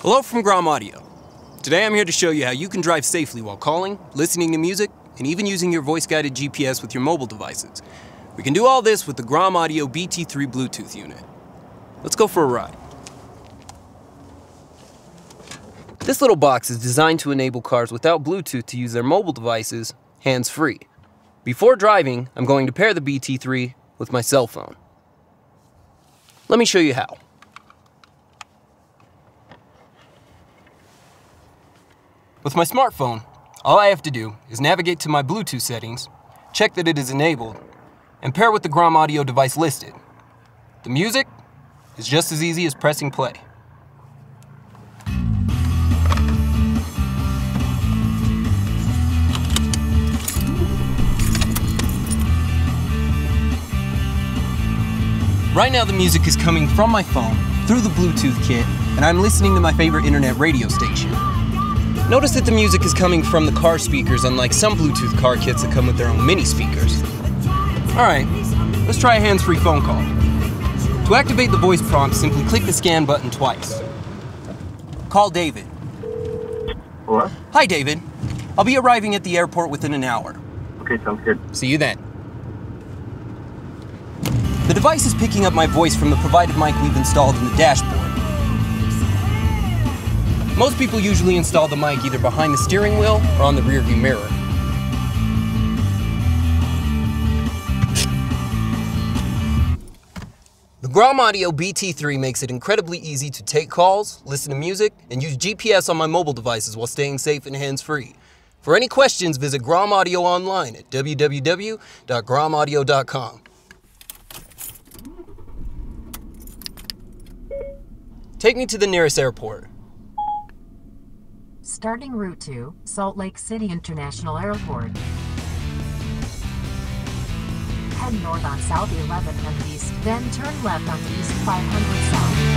Hello from Grom Audio. Today I'm here to show you how you can drive safely while calling, listening to music, and even using your voice-guided GPS with your mobile devices. We can do all this with the Grom Audio BT3 Bluetooth unit. Let's go for a ride. This little box is designed to enable cars without Bluetooth to use their mobile devices hands-free. Before driving, I'm going to pair the BT3 with my cell phone. Let me show you how. With my smartphone, all I have to do is navigate to my Bluetooth settings, check that it is enabled, and pair with the Grom Audio device listed. The music is just as easy as pressing play. Right now the music is coming from my phone through the Bluetooth kit, and I'm listening to my favorite internet radio station. Notice that the music is coming from the car speakers, unlike some Bluetooth car kits that come with their own mini speakers. Alright, let's try a hands-free phone call. To activate the voice prompt, simply click the scan button twice. Call David. Hello? Hi David. I'll be arriving at the airport within an hour. Okay, sounds good. See you then. The device is picking up my voice from the provided mic we've installed in the dashboard. Most people usually install the mic either behind the steering wheel or on the rearview mirror. The Grom Audio BT3 makes it incredibly easy to take calls, listen to music, and use GPS on my mobile devices while staying safe and hands-free. For any questions, visit Grom Audio online at www.gromaudio.com. Take me to the nearest airport. Starting route to Salt Lake City International Airport. Head north on South 1100 East, then turn left on East 500 South.